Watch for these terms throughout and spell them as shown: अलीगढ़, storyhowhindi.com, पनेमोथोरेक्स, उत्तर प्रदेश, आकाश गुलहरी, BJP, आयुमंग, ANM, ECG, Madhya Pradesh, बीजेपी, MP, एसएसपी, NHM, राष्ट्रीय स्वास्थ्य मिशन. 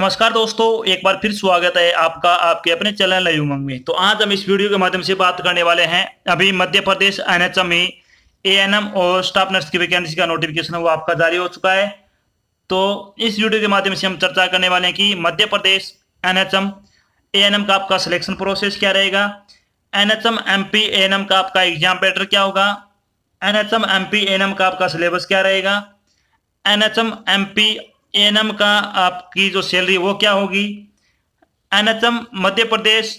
नमस्कार दोस्तों, एक बार फिर स्वागत है आपका आपके अपने चैनल आयुमंग में। तो आज हम इस वीडियो के माध्यम से बात करने वाले हैं, अभी मध्य प्रदेश NHM में ANM और स्टाफ नर्स की वैकेंसी का नोटिफिकेशन है वो आपका जारी हो चुका है। तो इस वीडियो के माध्यम से हम चर्चा करने वाले हैं कि मध्य प्रदेश NHM ANM का आपका सिलेक्शन प्रोसेस क्या रहेगा, NHM MP ANM का आपका एग्जाम पैटर्न क्या होगा, NHM MP ANM का आपका सिलेबस क्या रहेगा, NHM MP ANM का आपकी जो सैलरी वो क्या होगी, NHM मध्य प्रदेश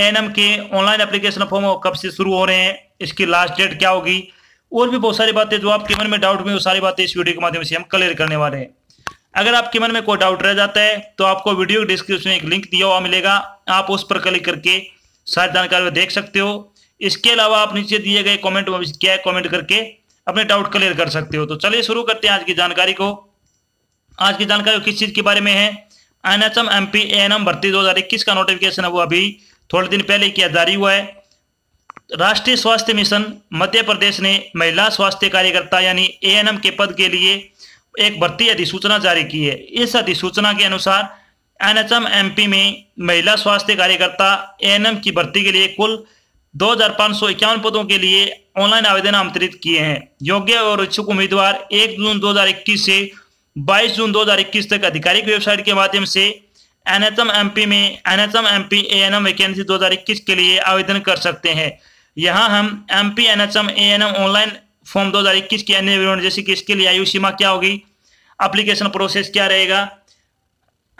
ANM के ऑनलाइन एप्लीकेशन फॉर्म कब से शुरू हो रहे हैं, इसकी लास्ट डेट क्या होगी, और भी बहुत सारी बातें जो आपके मन में डाउट में वो सारी बातें इस वीडियो के माध्यम से हम क्लियर करने वाले हैं। अगर आपके मन में कोई डाउट रह जाता है तो आपको वीडियो के डिस्क्रिप्शन में एक लिंक दिया हुआ मिलेगा, आप उस पर क्लिक करके सारी जानकारी देख सकते हो। इसके अलावा आप नीचे दिए गए कॉमेंट में क्या कॉमेंट करके अपने डाउट क्लियर कर सकते हो। तो चलिए शुरू करते हैं आज की जानकारी को। आज की जानकारी किस चीज के बारे में है, NHM MP ANM भर्ती 2021 का नोटिफिकेशन है वो अभी थोड़े दिन पहले किया जारी हुआ है। राष्ट्रीय स्वास्थ्य मिशन मध्य प्रदेश ने महिला स्वास्थ्य कार्यकर्ता यानी ANM के पद के लिए एक भर्ती अधिसूचना जारी की है। इस अधिसूचना के अनुसार NHM MP में महिला स्वास्थ्य कार्यकर्ता ANM की भर्ती के लिए कुल 2551 पदों के लिए ऑनलाइन आवेदन आमंत्रित किए हैं। योग्य और इच्छुक उम्मीदवार 1 जून 2021 से 22 जून 2021 तक आधिकारिक वेबसाइट के माध्यम से NHM MP में NHM MP ANM वैकेंसी 2021 के लिए आवेदन कर सकते हैं। यहाँ हम MP NHM ANM online form 2021 के अन्य विवरण जैसे कि इसके लिए आयु सीमा क्या होगी, एप्लीकेशन प्रोसेस क्या रहेगा,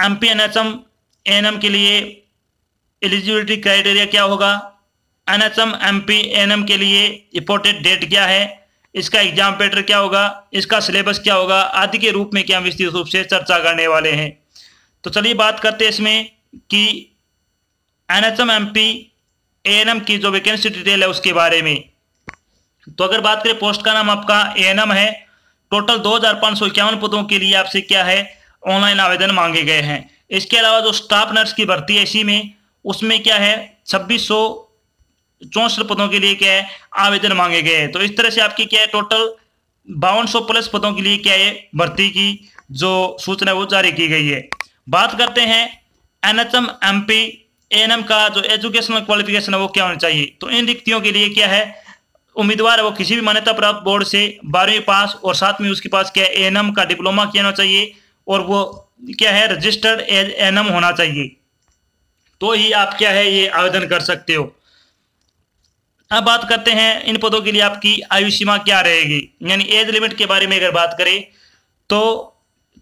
MP NHM ANM के लिए एलिजिबिलिटी क्राइटेरिया क्या होगा, NHM MP ANM के लिए इंपोर्टेड डेट क्या है, इसका एग्जाम पैटर्न क्या होगा, इसका सिलेबस क्या होगा, आदि के रूप में क्या विस्तृत रूप से चर्चा करने वाले हैं। तो चलिए बात करते हैं इसमें कि NHM MP ANM की जो वैकेंसी डिटेल है उसके बारे में। तो अगर बात करें, पोस्ट का नाम आपका ANM है। टोटल 2551 पदों के लिए आपसे क्या है, ऑनलाइन आवेदन मांगे गए हैं। इसके अलावा जो स्टाफ नर्स की भर्ती है इसी में, उसमें क्या है 2664 पदों के लिए क्या है आवेदन मांगे गए हैं। तो इस तरह से आपकी क्या है टोटल 5200 प्लस पदों के लिए क्या है भर्ती की जो सूचना है वो जारी की गई है। बात करते हैं NHM MP ANM का जो एजुकेशनल क्वालिफिकेशन है वो क्या होना चाहिए। तो इन रिक्तियों के लिए क्या है, उम्मीदवार वो किसी भी मान्यता प्राप्त बोर्ड से 12वीं पास और साथ में उसके पास क्या है ANM का डिप्लोमा किया होना चाहिए और वो क्या है रजिस्टर्ड एज ANM होना चाहिए, तो ही आप क्या है ये आवेदन कर सकते हो। अब बात करते हैं इन पदों के लिए आपकी आयु सीमा क्या रहेगी, यानी एज लिमिट के बारे में अगर बात करें तो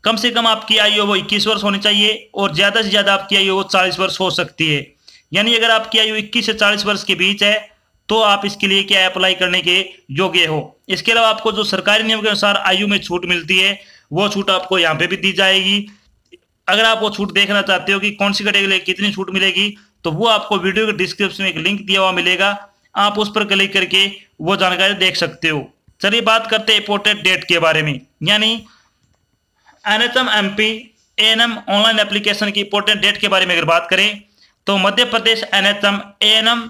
कम से कम आपकी आयु वो 21 वर्ष होनी चाहिए और ज़्यादा से ज़्यादा आपकी आयु वो 40 वर्ष हो सकती है। यानी अगर आपकी आयु 21 से 40 वर्ष के बीच है तो आप इसके लिए क्या अप्लाई करने के योग्य हो। इसके अलावा आपको जो सरकारी नियम के अनुसार आयु में छूट मिलती है वो छूट आपको यहाँ पर भी दी जाएगी। अगर आप वो छूट देखना चाहते हो कि कौन सी कैटेगरी कितनी छूट मिलेगी तो वो आपको वीडियो के डिस्क्रिप्शन में एक लिंक दिया हुआ मिलेगा, आप उस पर क्लिक करके वो जानकारी देख सकते हो। चलिए बात करते हैं इंपोर्टेड डेट के बारे में, यानी NHM MP ANM online application की इंपोर्टेंट डेट के बारे में अगर बात करें तो Madhya Pradesh NHM ANM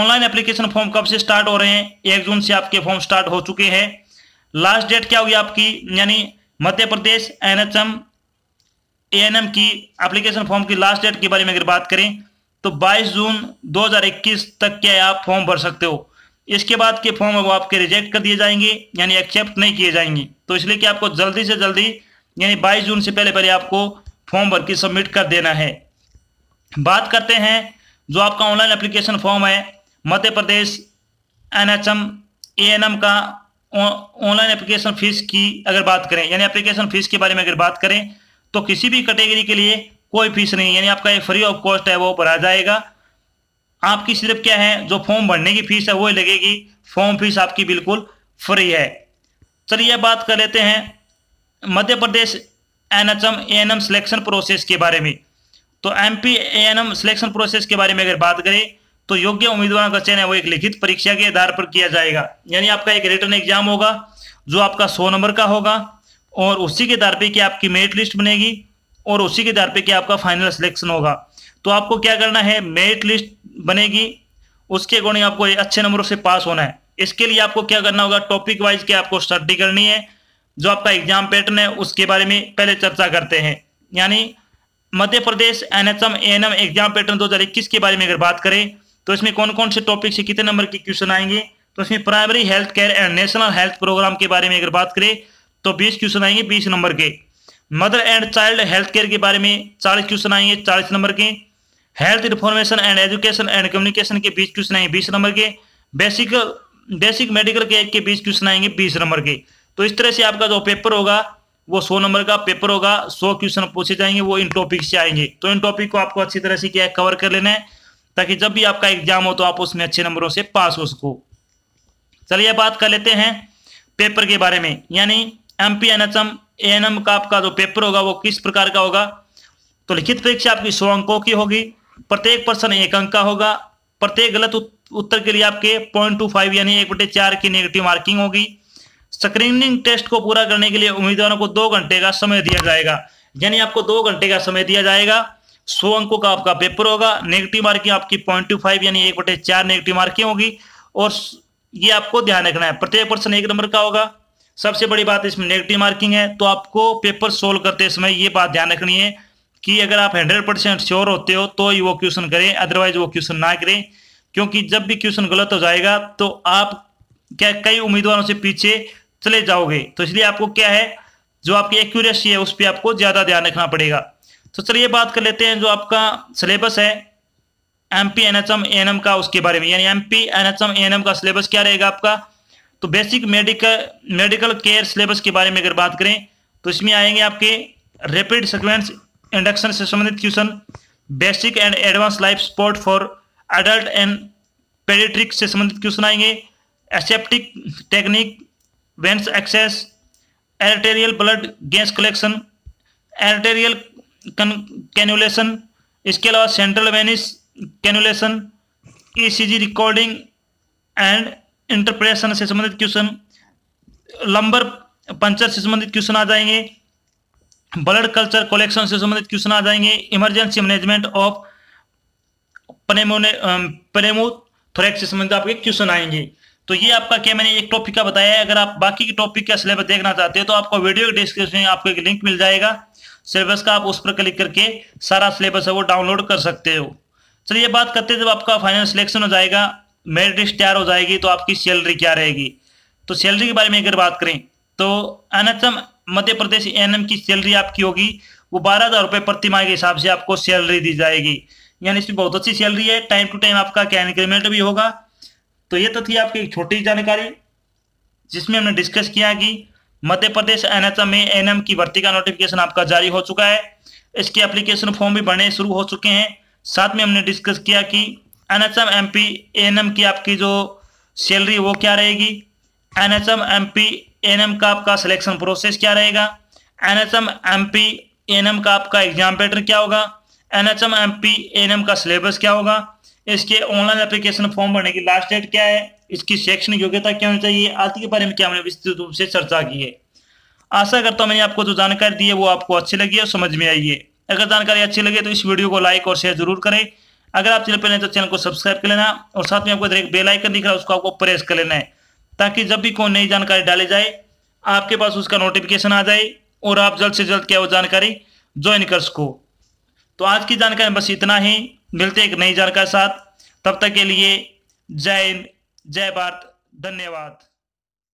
online application form कब से स्टार्ट हो रहे हैं, 1 जून से आपके फॉर्म स्टार्ट हो चुके हैं। लास्ट डेट क्या होगी आपकी, यानी मध्य प्रदेश NHM ANM की एप्लीकेशन फॉर्म की लास्ट डेट के बारे में अगर बात करें तो 22 जून 2021 तक क्या आप फॉर्म भर सकते हो। इसके बाद के फॉर्म वो आपके रिजेक्ट कर दिए जाएंगे, यानी एक्सेप्ट नहीं किए जाएंगे। तो इसलिए कि आपको जल्दी से जल्दी यानी 22 जून से पहले आपको फॉर्म भर के सबमिट कर देना है। बात करते हैं जो आपका ऑनलाइन एप्लीकेशन फॉर्म है मध्य प्रदेश NHM ANM का ऑनलाइन एप्लीकेशन फीस की अगर बात करें, यानी एप्लीकेशन फीस के बारे में अगर बात करें तो किसी भी कैटेगरी के लिए कोई फीस नहीं, यानी आपका ये फ्री ऑफ कॉस्ट है वो भरा जाएगा। आपकी सिर्फ क्या है जो फॉर्म भरने की फीस है वो लगेगी, फॉर्म फीस आपकी बिल्कुल फ्री है। चलिए बात कर लेते हैं Madhya Pradesh NHM ANM selection process के बारे में। तो MP ANM सिलेक्शन प्रोसेस के बारे में अगर बात करें तो योग्य उम्मीदवारों का चयन है वो एक लिखित परीक्षा के आधार पर किया जाएगा, यानी आपका एक रिटर्न एग्जाम होगा जो आपका 100 नंबर का होगा और उसी के आधार पर आपकी मेरिट लिस्ट बनेगी और उसी के आधार पे क्या आपका फाइनल सिलेक्शन होगा। तो आपको क्या करना है, मेरिट लिस्ट बनेगी, उसके अकॉर्डिंग आपको अच्छे नंबरों से पास होना है। इसके लिए आपको क्या करना होगा, टॉपिक वाइज क्या आपको स्टडी करनी है। जो आपका एग्जाम पैटर्न है उसके बारे में पहले चर्चा करते हैं। यानी Madhya Pradesh NHM A&M exam pattern 2021 के बारे में अगर बात करें तो इसमें कौन कौन से टॉपिक से कितने नंबर के क्वेश्चन आएंगे, तो इसमें primary health care and national health programme के बारे में अगर बात करें तो 20 क्वेश्चन आएंगे 20 नंबर के। Mother and child health care के बारे में 40 क्वेश्चन आएंगे 40 नंबर के। Health information and education and communication के 20 क्वेश्चन आएंगे 20 नंबर के। बेसिक मेडिकल केयर के 20 क्वेश्चन आएंगे 20 नंबर के। तो इस तरह से आपका जो पेपर होगा वो 100 नंबर का पेपर होगा, 100 क्वेश्चन पूछे जाएंगे, वो इन टॉपिक से आएंगे। तो इन टॉपिक को आपको अच्छी तरह से क्या है कवर कर लेना है, ताकि जब भी आपका एग्जाम हो तो आप उसमें अच्छे नंबरों से पास हो सको। चलिए बात कर लेते हैं पेपर के बारे में, यानी MP NHM A&M का आपका जो पेपर होगा वो किस प्रकार का होगा। तो लिखित परीक्षा आपकी 100 अंकों की होगी, प्रत्येक प्रश्न 1 अंक का होगा, प्रत्येक गलत उत्तर के लिए आपके 0.25 यानी 1/4 की नेगेटिव मार्किंग होगी। स्क्रीनिंग टेस्ट को पूरा करने के लिए उम्मीदवारों को 2 घंटे का समय दिया जाएगा, यानी आपको 2 घंटे का समय दिया जाएगा। 100 अंकों का आपका पेपर होगा, नेगेटिव मार्किंग आपकी 0.25 यानी 1/4 नेगेटिव मार्किंग होगी। और ये आपको ध्यान रखना है, प्रत्येक प्रश्न 1 नंबर का होगा, सबसे बड़ी बात इसमें नेगेटिव मार्किंग है। तो आपको पेपर सोल्व करते समय ये बात ध्यान रखनी है कि अगर आप 100% श्योर होते हो तो ही वो क्वेश्चन करें, अदरवाइज वो क्वेश्चन ना करें, क्योंकि जब भी क्वेश्चन गलत हो जाएगा तो आप क्या कई उम्मीदवारों से पीछे चले जाओगे। तो इसलिए आपको क्या है जो आपकी एक्यूरेसी है उस पर आपको ज्यादा ध्यान रखना पड़ेगा। तो चलिए बात कर लेते हैं जो आपका सिलेबस है MP NHM A&M का, उसके बारे में। यानी MP NHM A&M का सिलेबस क्या रहेगा आपका, तो बेसिक मेडिकल केयर सिलेबस के बारे में अगर बात करें तो इसमें आएंगे आपके रैपिड सीक्वेंस इंडक्शन से संबंधित question, basic and advance life support for adult and paediatric से संबंधित क्वेश्चन आएंगे, aseptic technique, veins access, arterial blood gas collection, arterial cannulation, इसके अलावा central venous cannulation, ECG recording and interpretation से संबंधित question, lumbar puncture से संबंधित question आ जाएंगे, ब्लड कल्चर कलेक्शन से संबंधित क्वेश्चन आ जाएंगे, इमरजेंसी मैनेजमेंट ऑफ पनेमोथोरेक्स से संबंधित आपके क्वेश्चन आएंगे। तो ये आपका क्या मैंने एक टॉपिक का बताया है। अगर आप बाकी के टॉपिक का सिलेबस देखना चाहते हैं तो आपको वीडियो के डिस्क्रिप्शन में आपको एक लिंक मिल जाएगा सिलेबस का, आप उस पर क्लिक करके सारा सिलेबस है वो डाउनलोड कर सकते हो। चलिए बात करते हैं, जब आपका फाइनल सिलेक्शन हो जाएगा, मेरिट लिस्ट तैयार हो जाएगी तो आपकी सैलरी क्या रहेगी। तो सैलरी के बारे में अगर बात करें तो NHM मध्य प्रदेश A&M की सैलरी आपकी होगी वो 12,000 रुपये प्रति माह के हिसाब से आपको सैलरी दी जाएगी, यानी इसमें बहुत अच्छी सैलरी है। टाइम टू टाइम आपका क्या इंक्रीमेंट भी होगा। तो ये तो थी आपकी एक छोटी जानकारी जिसमें हमने डिस्कस किया कि मध्य प्रदेश NHM में A&M की भर्ती का नोटिफिकेशन आपका जारी हो चुका है, इसके एप्लीकेशन फॉर्म भी भरने शुरू हो चुके हैं। साथ में हमने डिस्कस किया कि NHM MP A&M की आपकी जो सैलरी वो क्या रहेगी, NHM MP A&M का आपका सिलेक्शन प्रोसेस क्या रहेगा, NHM MP A&M का आपका एग्जाम पैटर्न क्या होगा, NHM MP A&M का सिलेबस क्या होगा, इसके ऑनलाइन एप्लीकेशन फॉर्म भरने की लास्ट डेट क्या है, इसकी शैक्षणिक योग्यता क्या होनी चाहिए, आदि के बारे में क्या हमने विस्तृत रूप से चर्चा की है। आशा करता हूँ मैंने आपको जो जानकारी दी है वो आपको अच्छी लगी और समझ में आई है। अगर जानकारी अच्छी लगे तो इस वीडियो को लाइक और शेयर जरूर करें। अगर आप चैनल पर नए तो चैनल को सब्सक्राइब कर लेना और साथ में आपको एक बेल आइकन दिख रहा है उसको आपको प्रेस कर लेना है, ताकि जब भी कोई नई जानकारी डाली जाए आपके पास उसका नोटिफिकेशन आ जाए और आप जल्द से जल्द क्या वो जानकारी ज्वाइन कर सको। तो आज की जानकारी बस इतना ही, मिलते एक नई जानकारी साथ, तब तक के लिए जय हिंद, जय भारत, धन्यवाद।